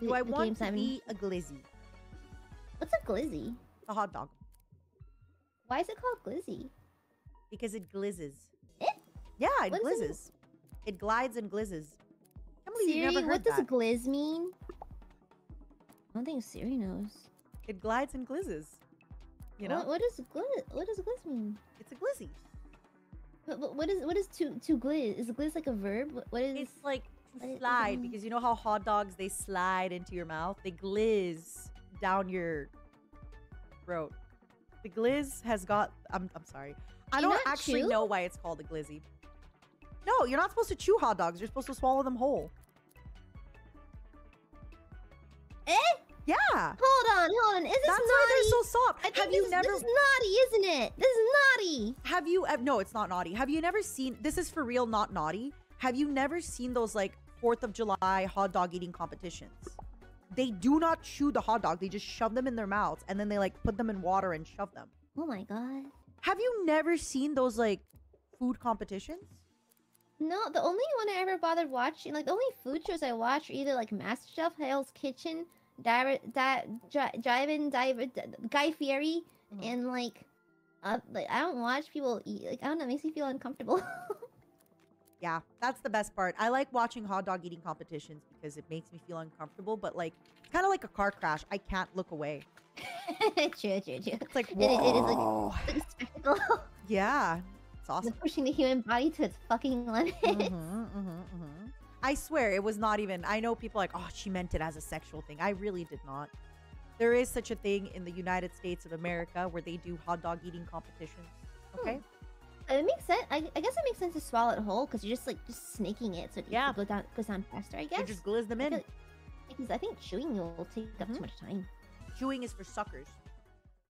Do I want to be a glizzy? What's a glizzy? A hot dog. Why is it called glizzy? Because it glizzes. It? Yeah, it glizzes. It glides and glizzes. I can't believe you've never heard what does glizz mean? I don't think Siri knows. It glides and glizzes. You know. What does glizz mean? It's a glizzy. But what is to glizz? Is glizz like a verb? What is? It's like to slide, because you know how hot dogs, they slide into your mouth. They glizz down your throat. The glizz has got. I'm sorry. I don't actually know why it's called a glizzy. No, you're not supposed to chew hot dogs. You're supposed to swallow them whole. Eh? Yeah. Hold on. Is this naughty? That's why they're so soft. This is naughty, isn't it? This is naughty. No, it's not naughty. Have you never seen? This is for real, not naughty. Have you never seen those like 4th of July hot dog eating competitions? They do not chew the hot dog. They just shove them in their mouths, and then they like put them in water and shove them. Oh my god. Have you never seen those like food competitions? No, the only one I ever bothered watching, like the only food shows I watch, are either like MasterChef, Hell's Kitchen, Guy Fieri, and like I don't watch people eat. Like I don't know, it makes me feel uncomfortable. Yeah, that's the best part. I like watching hot dog eating competitions because it makes me feel uncomfortable, but like it's kind of like a car crash. I can't look away. True. It's like, whoa. It is like spectacle. Yeah, it's awesome. It's pushing the human body to its fucking limits. I swear, it was not even... I know people are like, oh, she meant it as a sexual thing. I really did not. There is such a thing in the United States of America where they do hot dog eating competitions. Okay? It makes sense. I guess it makes sense to swallow it whole because you're just like just snaking it, so it goes down faster. I guess. You just glizz them in. Because I think chewing will take up too much time. Chewing is for suckers.